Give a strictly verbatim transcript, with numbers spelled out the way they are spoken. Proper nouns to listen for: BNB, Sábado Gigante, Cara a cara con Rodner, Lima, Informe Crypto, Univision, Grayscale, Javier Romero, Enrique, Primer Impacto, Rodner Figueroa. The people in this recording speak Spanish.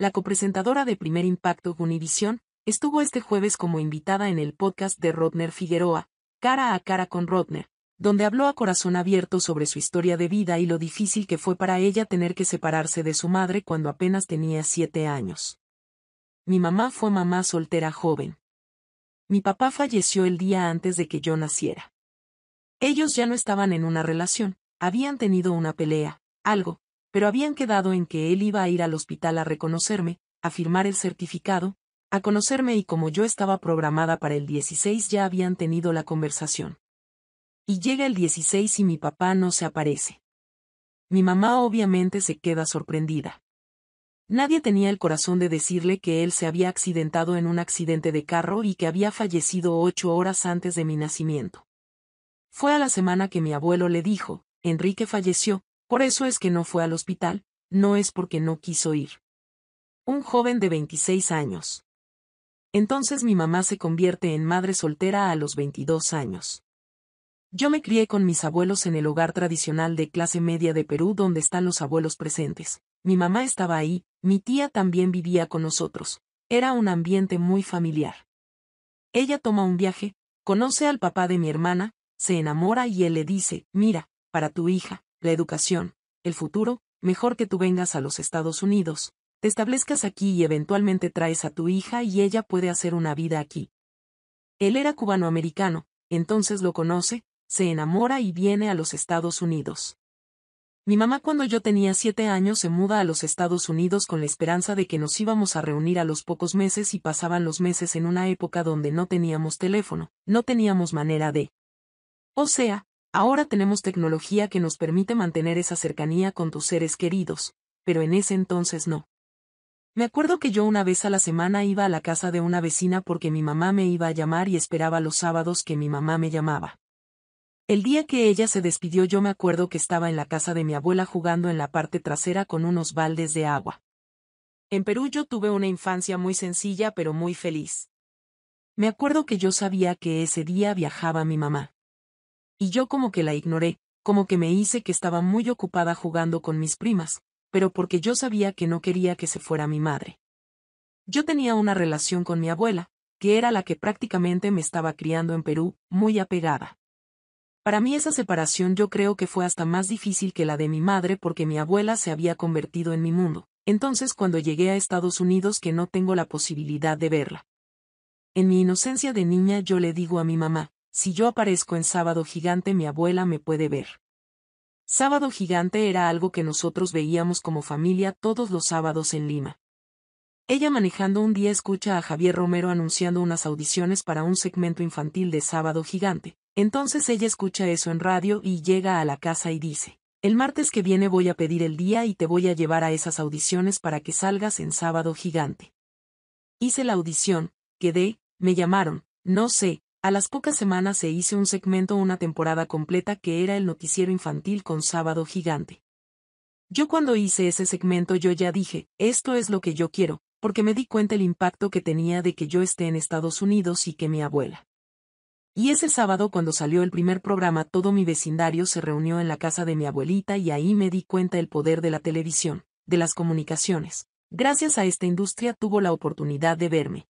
la copresentadora de Primer Impacto Univision, estuvo este jueves como invitada en el podcast de Rodner Figueroa, Cara a cara con Rodner, donde habló a corazón abierto sobre su historia de vida y lo difícil que fue para ella tener que separarse de su madre cuando apenas tenía siete años. Mi mamá fue mamá soltera joven. Mi papá falleció el día antes de que yo naciera. Ellos ya no estaban en una relación, habían tenido una pelea, algo, pero habían quedado en que él iba a ir al hospital a reconocerme, a firmar el certificado, a conocerme, y como yo estaba programada para el dieciséis ya habían tenido la conversación. Y llega el dieciséis y mi papá no se aparece. Mi mamá obviamente se queda sorprendida. Nadie tenía el corazón de decirle que él se había accidentado en un accidente de carro y que había fallecido ocho horas antes de mi nacimiento. Fue a la semana que mi abuelo le dijo, Enrique falleció, por eso es que no fue al hospital, no es porque no quiso ir. Un joven de veintiséis años. Entonces mi mamá se convierte en madre soltera a los veintidós años. Yo me crié con mis abuelos en el hogar tradicional de clase media de Perú donde están los abuelos presentes. Mi mamá estaba ahí, mi tía también vivía con nosotros. Era un ambiente muy familiar. Ella toma un viaje, conoce al papá de mi hermana, se enamora y él le dice, mira, para tu hija, la educación, el futuro, mejor que tú vengas a los Estados Unidos, te establezcas aquí y eventualmente traes a tu hija y ella puede hacer una vida aquí. Él era cubanoamericano, entonces lo conoce, se enamora y viene a los Estados Unidos. Mi mamá cuando yo tenía siete años se muda a los Estados Unidos con la esperanza de que nos íbamos a reunir a los pocos meses y pasaban los meses en una época donde no teníamos teléfono, no teníamos manera de... O sea, ahora tenemos tecnología que nos permite mantener esa cercanía con tus seres queridos, pero en ese entonces no. Me acuerdo que yo una vez a la semana iba a la casa de una vecina porque mi mamá me iba a llamar y esperaba los sábados que mi mamá me llamaba. El día que ella se despidió yo me acuerdo que estaba en la casa de mi abuela jugando en la parte trasera con unos baldes de agua. En Perú yo tuve una infancia muy sencilla pero muy feliz. Me acuerdo que yo sabía que ese día viajaba mi mamá. Y yo como que la ignoré, como que me hice que estaba muy ocupada jugando con mis primas, pero porque yo sabía que no quería que se fuera mi madre. Yo tenía una relación con mi abuela, que era la que prácticamente me estaba criando en Perú, muy apegada. Para mí esa separación yo creo que fue hasta más difícil que la de mi madre porque mi abuela se había convertido en mi mundo, entonces cuando llegué a Estados Unidos que no tengo la posibilidad de verla. En mi inocencia de niña yo le digo a mi mamá, si yo aparezco en Sábado Gigante mi abuela me puede ver. Sábado Gigante era algo que nosotros veíamos como familia todos los sábados en Lima. Ella manejando un día escucha a Javier Romero anunciando unas audiciones para un segmento infantil de Sábado Gigante. Entonces ella escucha eso en radio y llega a la casa y dice, el martes que viene voy a pedir el día y te voy a llevar a esas audiciones para que salgas en Sábado Gigante. Hice la audición, quedé, me llamaron, no sé. A las pocas semanas se hizo un segmento una temporada completa que era el noticiero infantil con Sábado Gigante. Yo cuando hice ese segmento yo ya dije, esto es lo que yo quiero, porque me di cuenta el impacto que tenía de que yo esté en Estados Unidos y que mi abuela. Y ese sábado cuando salió el primer programa todo mi vecindario se reunió en la casa de mi abuelita y ahí me di cuenta el poder de la televisión, de las comunicaciones. Gracias a esta industria tuvo la oportunidad de verme.